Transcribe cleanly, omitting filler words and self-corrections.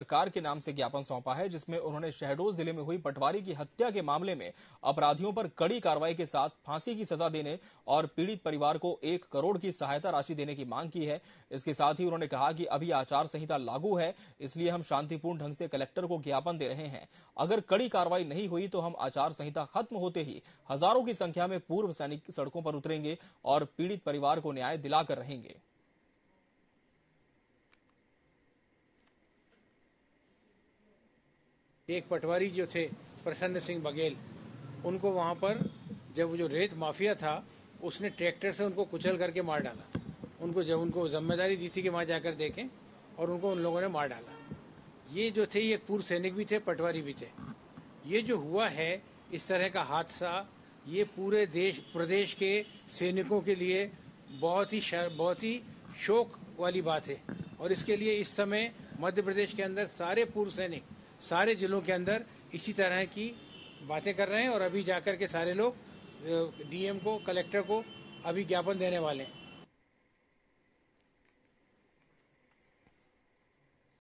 सरकार के नाम से ज्ञापन सौंपा है, जिसमें उन्होंने शहडोल जिले में हुई पटवारी की हत्या के मामले में अपराधियों पर कड़ी कार्रवाई के साथ फांसी की सजा देने और पीड़ित परिवार को 1 करोड़ की सहायता राशि देने की मांग की है। इसके साथ ही उन्होंने कहा कि अभी आचार संहिता लागू है, इसलिए हम शांतिपूर्ण ढंग से कलेक्टर को ज्ञापन दे रहे हैं। अगर कड़ी कार्रवाई नहीं हुई तो हम आचार संहिता खत्म होते ही हजारों की संख्या में पूर्व सैनिक सड़कों पर उतरेंगे और पीड़ित परिवार को न्याय दिलाकर रहेंगे। एक पटवारी जो थे प्रसन्न सिंह बघेल, उनको वहाँ पर जब जो रेत माफिया था उसने ट्रैक्टर से उनको कुचल करके मार डाला। उनको जब उनको जिम्मेदारी दी थी कि वहाँ जाकर देखें, और उनको उन लोगों ने मार डाला। ये जो थे ये पूर्व सैनिक भी थे, पटवारी भी थे। ये जो हुआ है इस तरह का हादसा, ये पूरे देश प्रदेश के सैनिकों के लिए बहुत ही शोक वाली बात है। और इसके लिए इस समय मध्य प्रदेश के अंदर सारे पूर्व सैनिक सारे जिलों के अंदर इसी तरह की बातें कर रहे हैं, और अभी जाकर के सारे लोग डीएम को, कलेक्टर को अभी ज्ञापन देने वाले हैं।